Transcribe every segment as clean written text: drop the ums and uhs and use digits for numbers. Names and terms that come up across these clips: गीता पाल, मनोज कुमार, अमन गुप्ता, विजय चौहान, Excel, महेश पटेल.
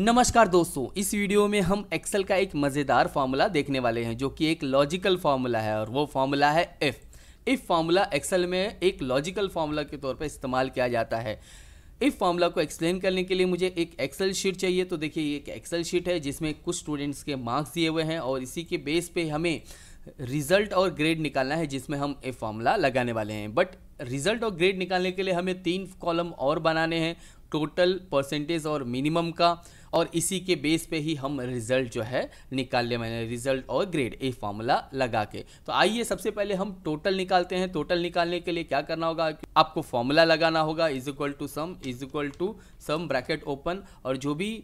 नमस्कार दोस्तों, इस वीडियो में हम एक्सेल का एक मज़ेदार फार्मूला देखने वाले हैं जो कि एक लॉजिकल फार्मूला है और वो फार्मूला है इफ़। इफ़ फार्मूला एक्सेल में एक लॉजिकल फार्मूला के तौर पर इस्तेमाल किया जाता है। इफ़ फार्मूला को एक्सप्लेन करने के लिए मुझे एक एक्सेल शीट चाहिए। तो देखिए, ये एक एक्सेल शीट है जिसमें कुछ स्टूडेंट्स के मार्क्स दिए हुए हैं और इसी के बेस पे हमें रिजल्ट और ग्रेड निकालना है जिसमें हम इफ़ फार्मूला लगाने वाले हैं। बट रिजल्ट और ग्रेड निकालने के लिए हमें तीन कॉलम और बनाने हैं, टोटल, परसेंटेज और मिनिमम का, और इसी के बेस पे ही हम रिज़ल्ट जो है निकाल ले मैंने रिज़ल्ट और ग्रेड ए फार्मूला लगा के। तो आइए सबसे पहले हम टोटल निकालते हैं। टोटल निकालने के लिए क्या करना होगा, आपको फार्मूला लगाना होगा is equal to sum bracket open, और जो भी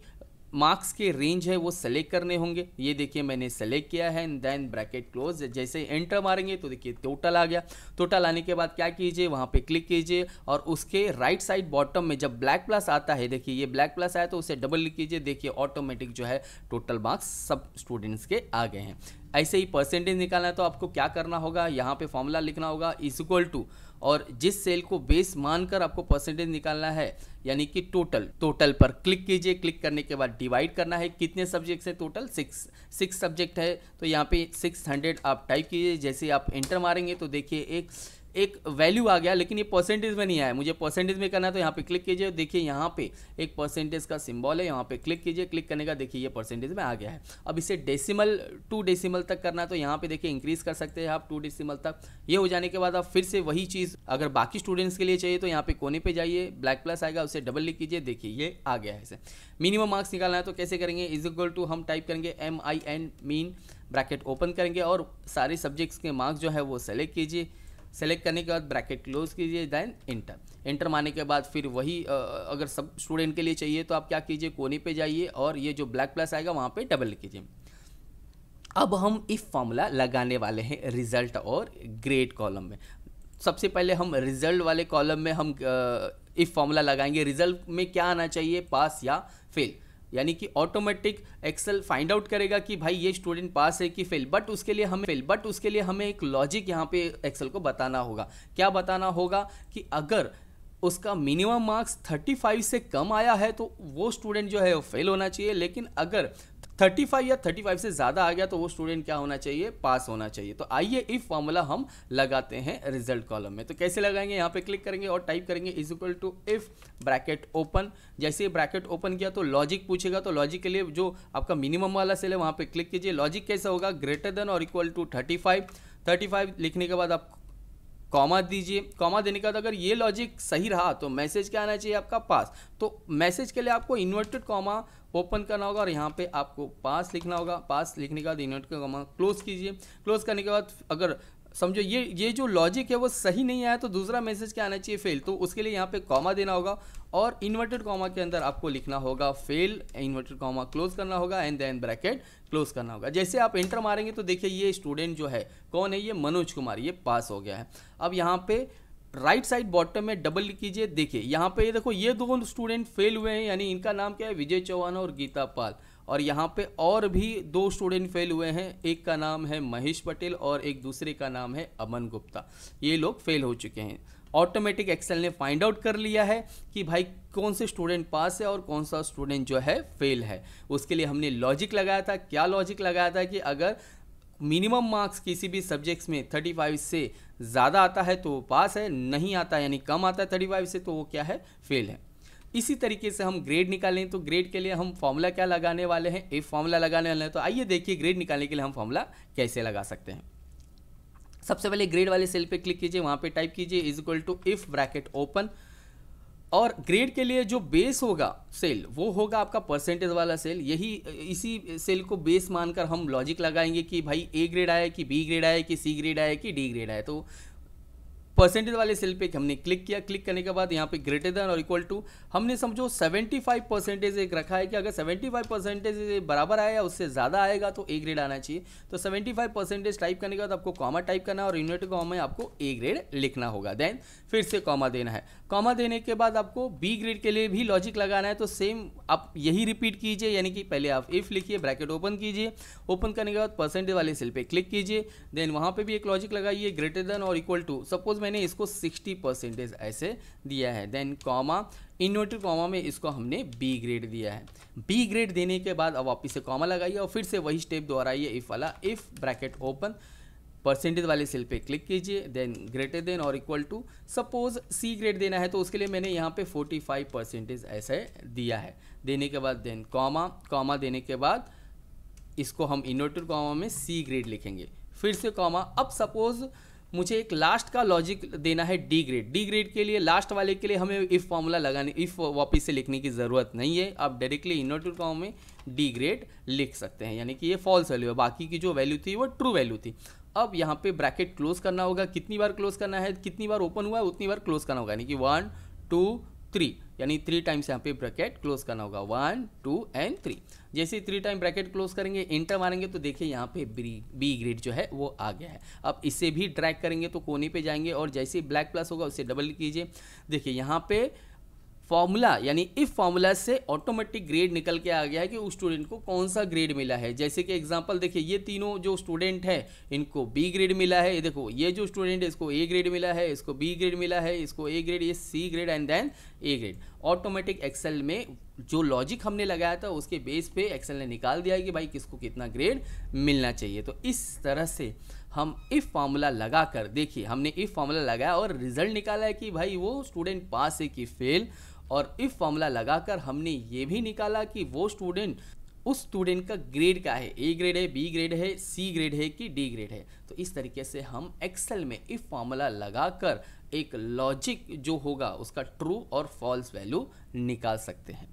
मार्क्स के रेंज है वो सेलेक्ट करने होंगे। ये देखिए मैंने सेलेक्ट किया है एंड देन ब्रैकेट क्लोज। जैसे एंटर मारेंगे तो देखिए टोटल आ गया। टोटल आने के बाद क्या कीजिए, वहाँ पे क्लिक कीजिए और उसके राइट साइड बॉटम में जब ब्लैक प्लस आता है, देखिए ये ब्लैक प्लस आया तो उसे डबल क्लिक कीजिए। देखिए ऑटोमेटिक जो है टोटल मार्क्स सब स्टूडेंट्स के आ गए हैं। ऐसे ही परसेंटेज निकालना है तो आपको क्या करना होगा, यहाँ पे फॉर्मूला लिखना होगा इज इक्वल टू, और जिस सेल को बेस मानकर आपको परसेंटेज निकालना है यानी कि टोटल, टोटल पर क्लिक कीजिए। क्लिक करने के बाद डिवाइड करना है, कितने सब्जेक्ट्स हैं टोटल, सिक्स सब्जेक्ट है तो यहाँ पे 600 आप टाइप कीजिए। जैसे आप एंटर मारेंगे तो देखिए एक वैल्यू आ गया, लेकिन ये परसेंटेज में नहीं आया। मुझे परसेंटेज में करना है तो यहाँ पे क्लिक कीजिए। देखिए यहाँ पे एक परसेंटेज का सिंबल है, यहाँ पे क्लिक कीजिए। क्लिक करने का देखिए ये परसेंटेज में आ गया है। अब इसे डेसिमल टू डेसिमल तक करना है तो यहाँ पे देखिए इंक्रीज कर सकते हैं आप टू डेसिमल तक। ये हो जाने के बाद आप फिर से वही चीज़ अगर बाकी स्टूडेंट्स के लिए चाहिए तो यहाँ पे कोने पर जाइए, ब्लैक प्लस आएगा, उसे डबल क्लिक कीजिए। देखिए ये आ गया है। इसे मिनिमम मार्क्स निकालना है तो कैसे करेंगे, इज इक्वल टू हम टाइप करेंगे MIN, मीन, ब्रैकेट ओपन करेंगे और सारे सब्जेक्ट्स के मार्क्स जो है वो सेलेक्ट कीजिए। सेलेक्ट करने के बाद ब्रैकेट क्लोज कीजिए, दैन एंटर। एंटर मारने के बाद फिर वही अगर सब स्टूडेंट के लिए चाहिए तो आप क्या कीजिए, कोने पे जाइए और ये जो ब्लैक प्लस आएगा वहाँ पे डबल कीजिए। अब हम इफ फार्मूला लगाने वाले हैं रिजल्ट और ग्रेड कॉलम में। सबसे पहले हम रिजल्ट वाले कॉलम में हम इफ फार्मूला लगाएंगे। रिजल्ट में क्या आना चाहिए, पास या फेल, यानी कि ऑटोमेटिक एक्सेल फाइंड आउट करेगा कि भाई ये स्टूडेंट पास है कि फेल। बट उसके लिए हमें एक लॉजिक यहाँ पे एक्सेल को बताना होगा। क्या बताना होगा कि अगर उसका मिनिमम मार्क्स 35 से कम आया है तो वो स्टूडेंट जो है वो फेल होना चाहिए, लेकिन अगर 35 या 35 से ज़्यादा आ गया तो वो स्टूडेंट क्या होना चाहिए, पास होना चाहिए। तो आइए इफ फार्मूला हम लगाते हैं रिजल्ट कॉलम में। तो कैसे लगाएंगे, यहाँ पे क्लिक करेंगे और टाइप करेंगे is equal to if bracket open. जैसे ब्रैकेट ओपन किया तो लॉजिक पूछेगा, तो लॉजिक के लिए जो आपका मिनिमम वाला सेल है वहाँ पे क्लिक कीजिए। लॉजिक कैसा होगा, ग्रेटर देन और इक्वल टू 35 लिखने के बाद आप कॉमा दीजिए। कॉमा देने के बाद अगर ये लॉजिक सही रहा तो मैसेज क्या आना चाहिए, आपका पास। तो मैसेज के लिए आपको इन्वर्टेड कॉमा ओपन करना होगा और यहाँ पे आपको पास लिखना होगा। पास लिखने के बाद इन्वर्टेड कॉमा क्लोज कीजिए। क्लोज करने के बाद अगर समझो ये जो लॉजिक है वो सही नहीं आया तो दूसरा मैसेज क्या आना चाहिए, फेल। तो उसके लिए यहाँ पे कॉमा देना होगा और इन्वर्टेड कॉमा के अंदर आपको लिखना होगा फेल, इन्वर्टेड कॉमा क्लोज करना होगा एंड देन ब्रैकेट क्लोज करना होगा। जैसे आप एंटर मारेंगे तो देखिए ये स्टूडेंट जो है कौन है, ये मनोज कुमार, ये पास हो गया है। अब यहाँ पे राइट साइड बॉटम में डबल कीजिए। देखिए यहाँ पे देखो ये दो स्टूडेंट फेल हुए हैं, यानी इनका नाम क्या है, विजय चौहान और गीता पाल। और यहाँ पे और भी दो स्टूडेंट फेल हुए हैं, एक का नाम है महेश पटेल और एक दूसरे का नाम है अमन गुप्ता। ये लोग फेल हो चुके हैं। ऑटोमेटिक एक्सेल ने फाइंड आउट कर लिया है कि भाई कौन से स्टूडेंट पास है और कौन सा स्टूडेंट जो है फेल है। उसके लिए हमने लॉजिक लगाया था। क्या लॉजिक लगाया था कि अगर मिनिमम मार्क्स किसी भी सब्जेक्ट्स में 35 से ज़्यादा आता है तो वो पास है, नहीं आता यानी कम आता है 35 से तो वो क्या है, फेल है। इसी तरीके से हम ग्रेड निकालें तो ग्रेड के लिए हम फॉर्मूला क्या लगाने वाले हैं, इफ फार्मूला लगाने वाले हैं। तो आइए देखिए ग्रेड निकालने के लिए हम फॉर्मूला कैसे लगा सकते हैं। सबसे पहले ग्रेड वाले सेल पे क्लिक कीजिए, वहाँ पे टाइप कीजिए is equal to if bracket open, और ग्रेड के लिए जो बेस होगा सेल वो होगा आपका परसेंटेज वाला सेल। यही इसी सेल को बेस मानकर हम लॉजिक लगाएंगे कि भाई ए ग्रेड आया कि बी ग्रेड आया कि सी ग्रेड आया कि डी ग्रेड आया। तो परसेंटेज वाले सेल पे हमने क्लिक किया। क्लिक करने के बाद यहाँ पे ग्रेटर देन और इक्वल टू हमने समझो 75% एक रखा है कि अगर 75% बराबर आया या उससे ज़्यादा आएगा तो ए ग्रेड आना चाहिए। तो 75% टाइप करने के बाद आपको कॉमा टाइप करना है और इन्वर्टेड कॉमा में आपको ए ग्रेड लिखना होगा, देन फिर से कॉमा देना है। कॉमा देने के बाद आपको बी ग्रेड के लिए भी लॉजिक लगाना है तो सेम आप यही रिपीट कीजिए, यानी कि पहले आप इफ लिखिए, ब्रैकेट ओपन कीजिए, ओपन करने के बाद परसेंटेज वाले सेल पर क्लिक कीजिए, देन वहाँ पर भी एक लॉजिक लगाइए ग्रेटर देन और इक्वल टू। सपोज मैंने इसको 60% ऐसे दिया है। देन कॉमा, इन्वर्टेड कॉमा में इसको हमने बी ग्रेड दिया है। बी ग्रेड देने के बाद अब वापस से कॉमा लगाइए और फिर से वही स्टेप दोहराइए, इफ वाला, इफ ब्रैकेट ओपन, परसेंटेज वाले सेल पे क्लिक कीजिए, देन ग्रेटर देन और equal to. Suppose C grade देना है तो उसके लिए मैंने यहाँ पे 45% ऐसे दिया है। देने के बाद देन कॉमा, कॉमा देने के बाद इसको हम इन्वर्टेड कॉमा में सी ग्रेड लिखेंगे, फिर से कॉमा। अब सपोज मुझे एक लास्ट का लॉजिक देना है डी ग्रेड। डी ग्रेड के लिए लास्ट वाले के लिए हमें इफ़ फॉर्मूला लगाने, इफ़ वापस से लिखने की ज़रूरत नहीं है। आप डायरेक्टली इन्वर्टेड कॉमा में डी ग्रेड लिख सकते हैं, यानी कि ये फॉल्स वैल्यू है, बाकी की जो वैल्यू थी वो ट्रू वैल्यू थी। अब यहाँ पे ब्रैकेट क्लोज करना होगा, कितनी बार क्लोज करना है, कितनी बार ओपन हुआ है उतनी बार क्लोज करना होगा, यानी कि 1 2 3, यानी 3 टाइम्स यहाँ पे ब्रैकेट क्लोज करना होगा, 1 2 एंड 3। जैसे 3 टाइम ब्रैकेट क्लोज करेंगे, इंटर मारेंगे तो देखिए यहाँ पे बी ग्रेड जो है वो आ गया है। अब इसे भी ड्रैग करेंगे तो कोने पे जाएंगे और जैसे ही ब्लैक प्लस होगा उसे डबल कीजिए। देखिए यहाँ पे फॉर्मूला यानी इफ फॉर्मूला से ऑटोमेटिक ग्रेड निकल के आ गया है कि उस स्टूडेंट को कौन सा ग्रेड मिला है। जैसे कि एग्जांपल देखिए, ये तीनों जो स्टूडेंट है इनको बी ग्रेड मिला है, ये देखो ये जो स्टूडेंट है इसको ए ग्रेड मिला है, इसको बी ग्रेड मिला है, इसको ए ग्रेड, ये C grade and then A grade. Automatic Excel में जो लॉजिक हमने लगाया था उसके बेस पे एक्सेल ने निकाल दिया है कि भाई किसको कितना ग्रेड मिलना चाहिए। तो इस तरह से हम इफ़ फार्मूला लगा कर, देखिए हमने इफ़ फार्मूला लगाया और रिजल्ट निकाला है कि भाई वो स्टूडेंट पास है कि फेल, और इफ़ फार्मूला लगाकर हमने ये भी निकाला कि वो स्टूडेंट, उस स्टूडेंट का ग्रेड क्या है, ए ग्रेड है, बी ग्रेड है, सी ग्रेड है कि डी ग्रेड है। तो इस तरीके से हम एक्सेल में इफ़ फार्मूला लगाकर एक लॉजिक जो होगा उसका ट्रू और फॉल्स वैल्यू निकाल सकते हैं।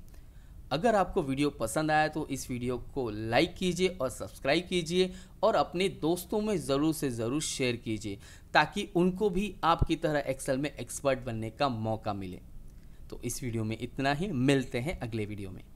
अगर आपको वीडियो पसंद आया तो इस वीडियो को लाइक कीजिए और सब्सक्राइब कीजिए और अपने दोस्तों में ज़रूर से ज़रूर शेयर कीजिए ताकि उनको भी आपकी तरह एक्सेल में एक्सपर्ट बनने का मौका मिले। तो इस वीडियो में इतना ही, मिलते हैं अगले वीडियो में।